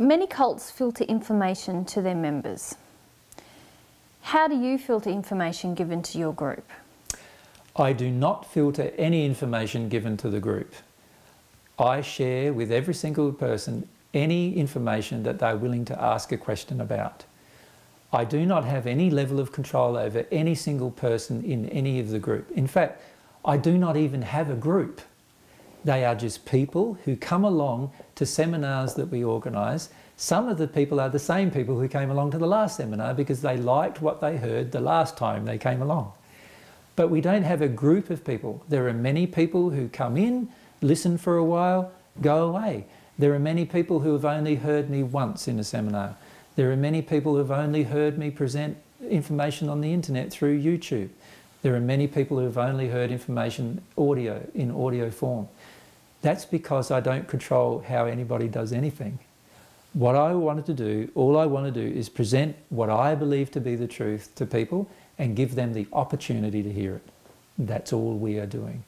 Many cults filter information to their members. How do you filter information given to your group? I do not filter any information given to the group. I share with every single person any information that they're willing to ask a question about. I do not have any level of control over any single person in any of the group. In fact, I do not even have a group. They are just people who come along to seminars that we organise. Some of the people are the same people who came along to the last seminar because they liked what they heard the last time they came along. But we don't have a group of people. There are many people who come in, listen for a while, go away. There are many people who have only heard me once in a seminar. There are many people who have only heard me present information on the internet through YouTube. There are many people who have only heard information in audio form. That's because I don't control how anybody does anything. What I wanted to do, all I want to do is present what I believe to be the truth to people and give them the opportunity to hear it. That's all we are doing.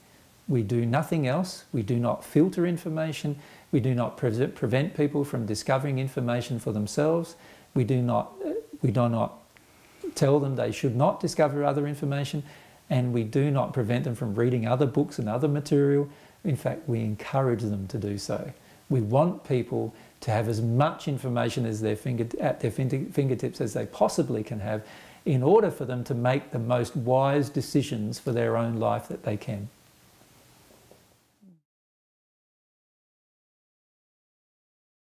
We do nothing else. We do not filter information. We do not prevent people from discovering information for themselves. We do not tell them they should not discover other information, and we do not prevent them from reading other books and other material. In fact, we encourage them to do so. We want people to have as much information as at their fingertips as they possibly can have in order for them to make the most wise decisions for their own life that they can.